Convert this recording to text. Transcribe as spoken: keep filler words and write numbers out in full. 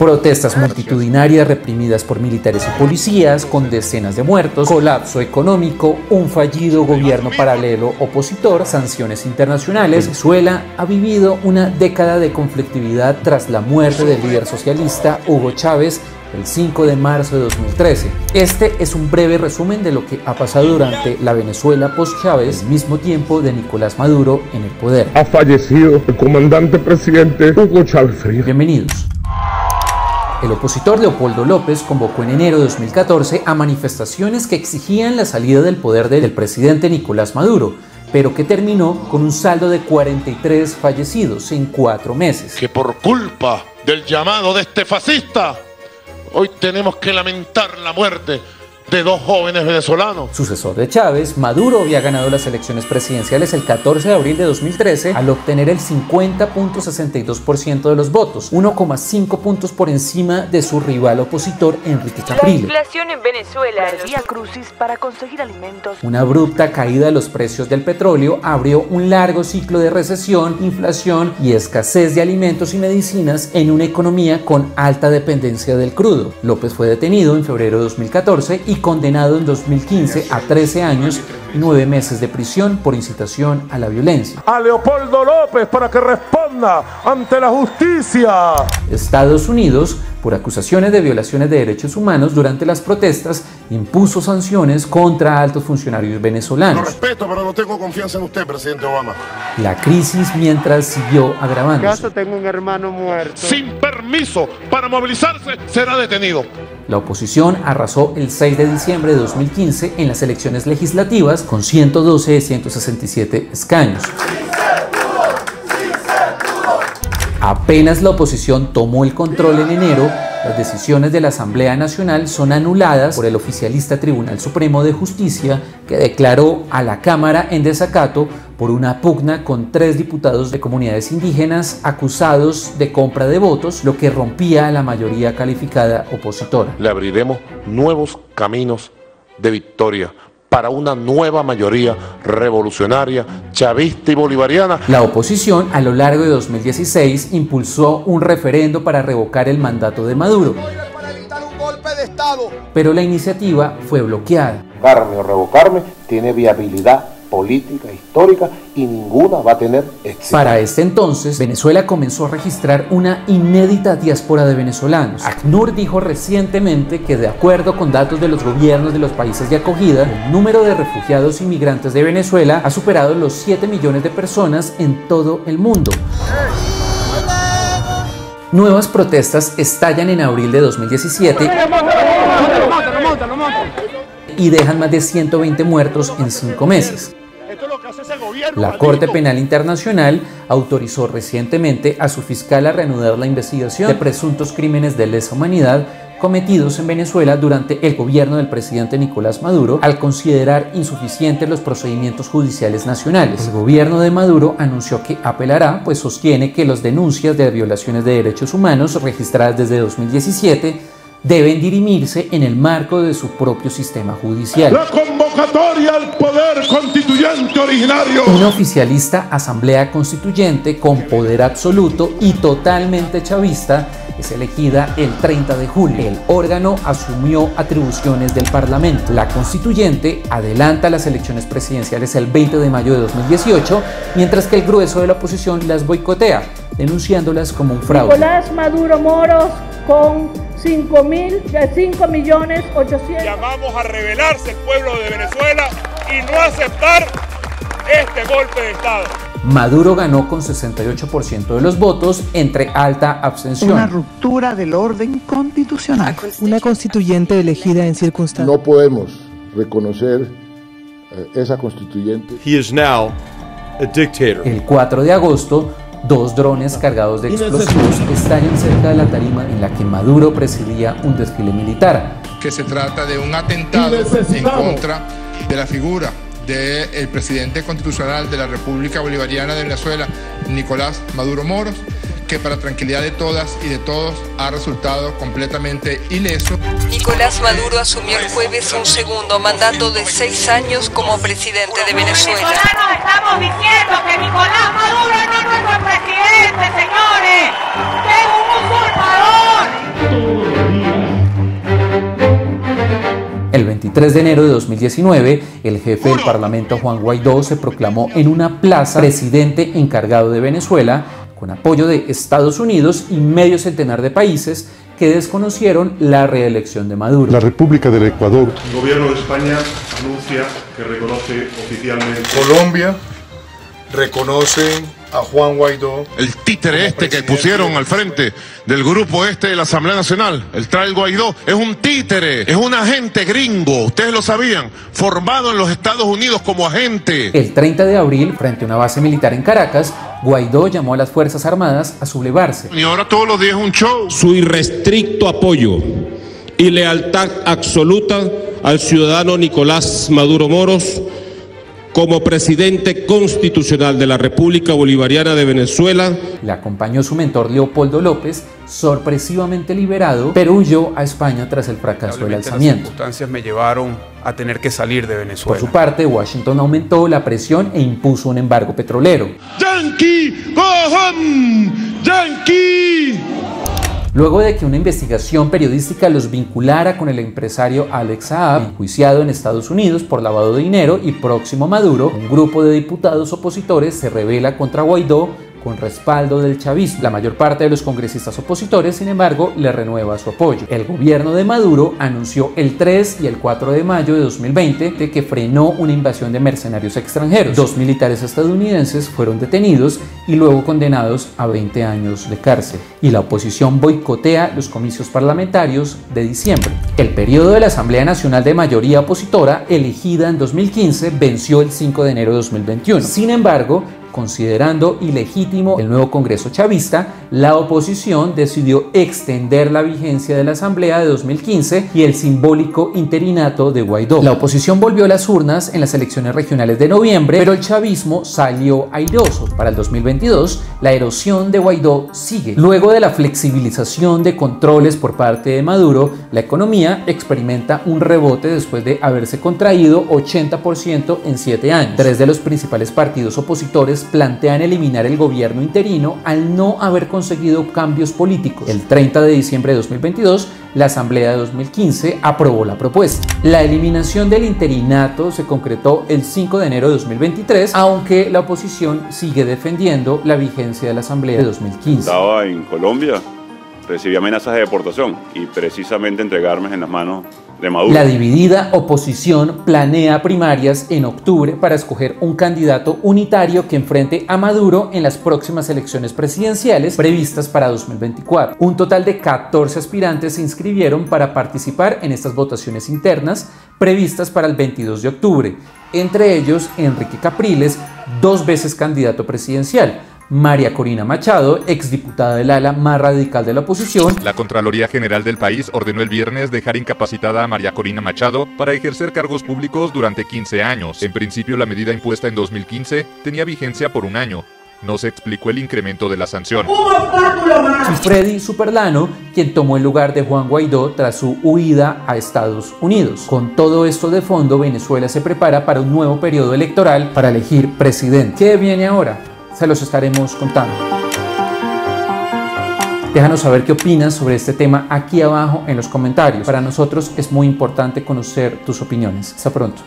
Protestas multitudinarias reprimidas por militares y policías, con decenas de muertos, colapso económico, un fallido gobierno paralelo opositor, sanciones internacionales. Venezuela ha vivido una década de conflictividad tras la muerte del líder socialista Hugo Chávez el cinco de marzo de dos mil trece. Este es un breve resumen de lo que ha pasado durante la Venezuela post-Chávez, mismo tiempo de Nicolás Maduro en el poder. Ha fallecido el comandante presidente Hugo Chávez. Bienvenidos. El opositor Leopoldo López convocó en enero de dos mil catorce a manifestaciones que exigían la salida del poder del presidente Nicolás Maduro, pero que terminó con un saldo de cuarenta y tres fallecidos en cuatro meses. Que por culpa del llamado de este fascista, hoy tenemos que lamentar la muerte de dos jóvenes venezolanos. Sucesor de Chávez, Maduro había ganado las elecciones presidenciales el catorce de abril de dos mil trece al obtener el cincuenta punto sesenta y dos por ciento de los votos, uno coma cinco puntos por encima de su rival opositor Enrique Capriles. La inflación en Venezuela, el vía crucis para conseguir alimentos. Una abrupta caída de los precios del petróleo abrió un largo ciclo de recesión, inflación y escasez de alimentos y medicinas en una economía con alta dependencia del crudo. López fue detenido en febrero de dos mil catorce y condenado en dos mil quince a trece años y nueve meses de prisión por incitación a la violencia. A Leopoldo López para que responda ante la justicia. Estados Unidos, por acusaciones de violaciones de derechos humanos durante las protestas, impuso sanciones contra altos funcionarios venezolanos. Lo respeto, pero no tengo confianza en usted, presidente Obama. La crisis mientras siguió agravándose. En caso tengo un hermano muerto. Sin permiso para movilizarse, será detenido. La oposición arrasó el seis de diciembre de dos mil quince en las elecciones legislativas con ciento doce de ciento sesenta y siete escaños. Apenas la oposición tomó el control en enero, las decisiones de la Asamblea Nacional son anuladas por el oficialista Tribunal Supremo de Justicia, que declaró a la Cámara en desacato por una pugna con tres diputados de comunidades indígenas acusados de compra de votos, lo que rompía a la mayoría calificada opositora. Le abriremos nuevos caminos de victoria para una nueva mayoría revolucionaria, chavista y bolivariana. La oposición a lo largo de dos mil dieciséis impulsó un referendo para revocar el mandato de Maduro, para evitar un golpe de Estado, pero la iniciativa fue bloqueada. Revocarme o revocarme tiene viabilidad política, histórica, y ninguna va a tener éxito. Para este entonces, Venezuela comenzó a registrar una inédita diáspora de venezolanos. ACNUR dijo recientemente que, de acuerdo con datos de los gobiernos de los países de acogida, el número de refugiados y migrantes de Venezuela ha superado los siete millones de personas en todo el mundo. Nuevas protestas estallan en abril de dos mil diecisiete. Y dejan más de ciento veinte muertos en cinco meses. La Corte Penal Internacional autorizó recientemente a su fiscal a reanudar la investigación de presuntos crímenes de lesa humanidad cometidos en Venezuela durante el gobierno del presidente Nicolás Maduro, al considerar insuficientes los procedimientos judiciales nacionales. El gobierno de Maduro anunció que apelará, pues sostiene que las denuncias de violaciones de derechos humanos registradas desde dos mil diecisiete deben dirimirse en el marco de su propio sistema judicial. La convocatoria al poder constituyente originario. Una oficialista asamblea constituyente con poder absoluto y totalmente chavista es elegida el treinta de julio. El órgano asumió atribuciones del Parlamento. La constituyente adelanta las elecciones presidenciales el veinte de mayo de dos mil dieciocho, mientras que el grueso de la oposición las boicotea, denunciándolas como un fraude. Nicolás Maduro Moros con cinco millones ochocientos. Llamamos a rebelarse el pueblo de Venezuela y no aceptar este golpe de Estado. Maduro ganó con sesenta y ocho por ciento de los votos entre alta abstención. Una ruptura del orden constitucional. Una constituyente elegida en circunstancias. No podemos reconocer esa constituyente. He is now a dictator. El cuatro de agosto, dos drones cargados de explosivos estallan cerca de la tarima en la que Maduro presidía un desfile militar. Que se trata de un atentado en contra de la figura del presidente constitucional de la República Bolivariana de Venezuela, Nicolás Maduro Moros, que para tranquilidad de todas y de todos ha resultado completamente ileso. Nicolás Maduro asumió el jueves un segundo mandato de seis años como presidente de Venezuela. Venezolanos estamos diciendo que Nicolás Maduro no es nuestro presidente, señores, es un usurpador. veintitrés de enero de dos mil diecinueve, el jefe del Parlamento Juan Guaidó se proclamó en una plaza presidente encargado de Venezuela, con apoyo de Estados Unidos y medio centenar de países que desconocieron la reelección de Maduro. La República del Ecuador. El gobierno de España anuncia que reconoce oficialmente. Colombia reconoce a Juan Guaidó. El títere este que pusieron al frente del grupo este de la Asamblea Nacional, el tal Guaidó, es un títere, es un agente gringo, ustedes lo sabían, formado en los Estados Unidos como agente. El treinta de abril, frente a una base militar en Caracas, Guaidó llamó a las Fuerzas Armadas a sublevarse. Y ahora todos los días es un show. Su irrestricto apoyo y lealtad absoluta al ciudadano Nicolás Maduro Moros como presidente constitucional de la República Bolivariana de Venezuela. Le acompañó su mentor Leopoldo López, sorpresivamente liberado, pero huyó a España tras el fracaso del alzamiento. Las circunstancias me llevaron a tener que salir de Venezuela. Por su parte, Washington aumentó la presión e impuso un embargo petrolero. ¡Yankee! ¡Go home! ¡Yankee! Luego de que una investigación periodística los vinculara con el empresario Alex Saab, enjuiciado en Estados Unidos por lavado de dinero y próximo a Maduro, un grupo de diputados opositores se rebela contra Guaidó con respaldo del chavismo. La mayor parte de los congresistas opositores, sin embargo, le renueva su apoyo. El gobierno de Maduro anunció el tres y el cuatro de mayo de dos mil veinte que frenó una invasión de mercenarios extranjeros. Dos militares estadounidenses fueron detenidos y luego condenados a veinte años de cárcel. Y la oposición boicotea los comicios parlamentarios de diciembre. El periodo de la Asamblea Nacional de mayoría opositora, elegida en dos mil quince, venció el cinco de enero de dos mil veintiuno. Sin embargo, considerando ilegítimo el nuevo Congreso chavista, la oposición decidió extender la vigencia de la Asamblea de dos mil quince y el simbólico interinato de Guaidó. La oposición volvió a las urnas en las elecciones regionales de noviembre, pero el chavismo salió airoso. Para el dos mil veintidós, la erosión de Guaidó sigue. Luego de la flexibilización de controles por parte de Maduro, la economía experimenta un rebote después de haberse contraído ochenta por ciento en siete años. Tres de los principales partidos opositores plantean eliminar el gobierno interino al no haber conseguido cambios políticos. El treinta de diciembre de dos mil veintidós, la Asamblea de dos mil quince aprobó la propuesta. La eliminación del interinato se concretó el cinco de enero de dos mil veintitrés, aunque la oposición sigue defendiendo la vigencia de la Asamblea de dos mil quince. Estaba en Colombia, recibí amenazas de deportación y precisamente entregarme en las manos de Maduro. La dividida oposición planea primarias en octubre para escoger un candidato unitario que enfrente a Maduro en las próximas elecciones presidenciales previstas para dos mil veinticuatro. Un total de catorce aspirantes se inscribieron para participar en estas votaciones internas previstas para el veintidós de octubre, entre ellos Enrique Capriles, dos veces candidato presidencial, María Corina Machado, exdiputada del ala más radical de la oposición. La Contraloría General del país ordenó el viernes dejar incapacitada a María Corina Machado para ejercer cargos públicos durante quince años. En principio, la medida impuesta en dos mil quince tenía vigencia por un año. No se explicó el incremento de la sanción. Y Freddy Superlano, quien tomó el lugar de Juan Guaidó tras su huida a Estados Unidos. Con todo esto de fondo, Venezuela se prepara para un nuevo periodo electoral para elegir presidente. ¿Qué viene ahora? Se los estaremos contando. Déjanos saber qué opinas sobre este tema aquí abajo en los comentarios. Para nosotros es muy importante conocer tus opiniones. Hasta pronto.